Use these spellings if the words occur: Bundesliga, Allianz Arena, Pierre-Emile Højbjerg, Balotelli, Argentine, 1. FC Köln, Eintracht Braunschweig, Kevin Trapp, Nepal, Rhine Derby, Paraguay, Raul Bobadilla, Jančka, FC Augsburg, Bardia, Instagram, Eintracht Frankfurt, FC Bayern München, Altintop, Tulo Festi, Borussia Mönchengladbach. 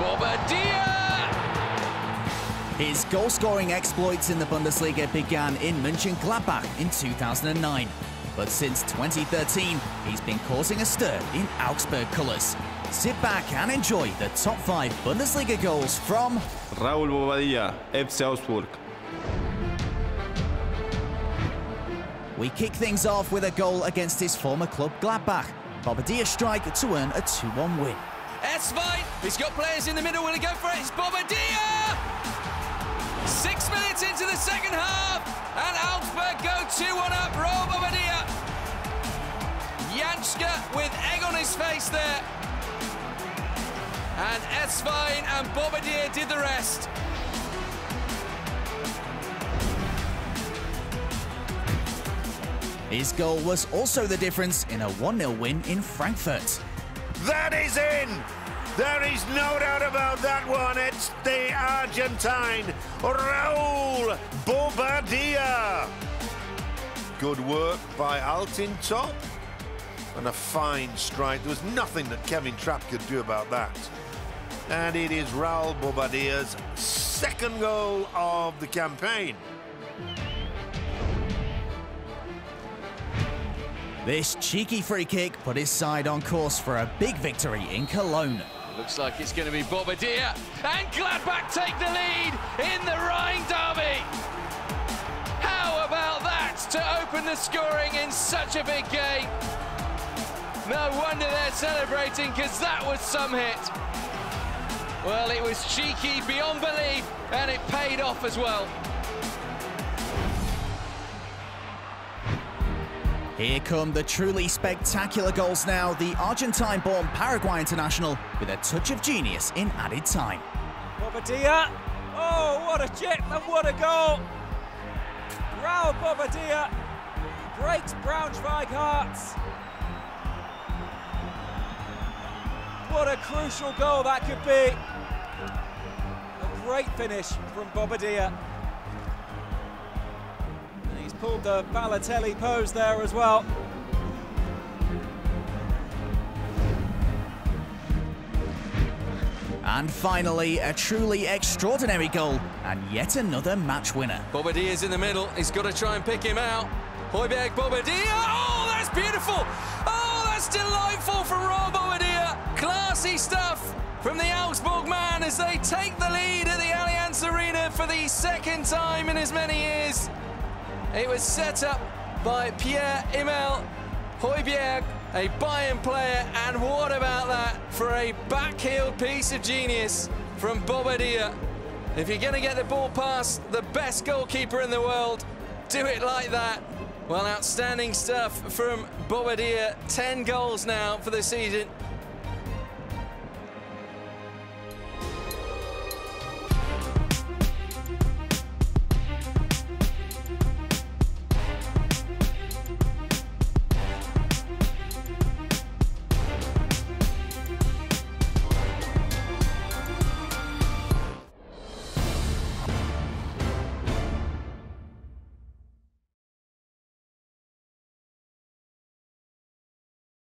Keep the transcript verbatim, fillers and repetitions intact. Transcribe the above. Bobadilla! His goal-scoring exploits in the Bundesliga began in Mönchengladbach in two thousand nine. But since twenty thirteen, he's been causing a stir in Augsburg colours. Sit back and enjoy the top five Bundesliga goals from Raul Bobadilla, F C Augsburg. We kick things off with a goal against his former club Gladbach. Bobadilla's strike to earn a two one win. That's fine. He's got players in the middle. Will he go for it? It's Bobadilla! Six minutes into the second half, and Augsburg go two one up. Raul Bobadilla. Jančka with egg on his face there. And Esvine and Bobadilla did the rest. His goal was also the difference in a one nil win in Frankfurt. That is in! There is no doubt about that one. It's the Argentine, Raul Bobadilla. Good work by Altintop and a fine strike. There was nothing that Kevin Trapp could do about that. And it is Raul Bobadilla's second goal of the campaign. This cheeky free kick put his side on course for a big victory in Cologne. Looks like it's going to be Bobadilla, and Gladbach take the lead in the Rhine Derby. How about that to open the scoring in such a big game? No wonder they're celebrating, because that was some hit. Well, it was cheeky beyond belief, and it paid off as well. Here come the truly spectacular goals now. The Argentine-born Paraguay international with a touch of genius in added time. Bobadilla! Oh, what a check and what a goal! Raul Bobadilla breaks Braunschweig hearts. What a crucial goal that could be. A great finish from Bobadilla. And he's pulled the Balotelli pose there as well. And finally, a truly extraordinary goal and yet another match winner. Bobadilla's in the middle. He's got to try and pick him out. Højbjerg, Bobadilla. Oh, that's beautiful. Oh, that's delightful from Raul Bobadilla. Classy stuff from the Augsburg man as they take the lead at the Allianz Arena for the second time in as many years. It was set up by Pierre-Emile Højbjerg, a Bayern player, and what about that for a back-heeled piece of genius from Bobadilla. If you're going to get the ball past the best goalkeeper in the world, do it like that. Well, outstanding stuff from Bobadilla. ten goals now for the season.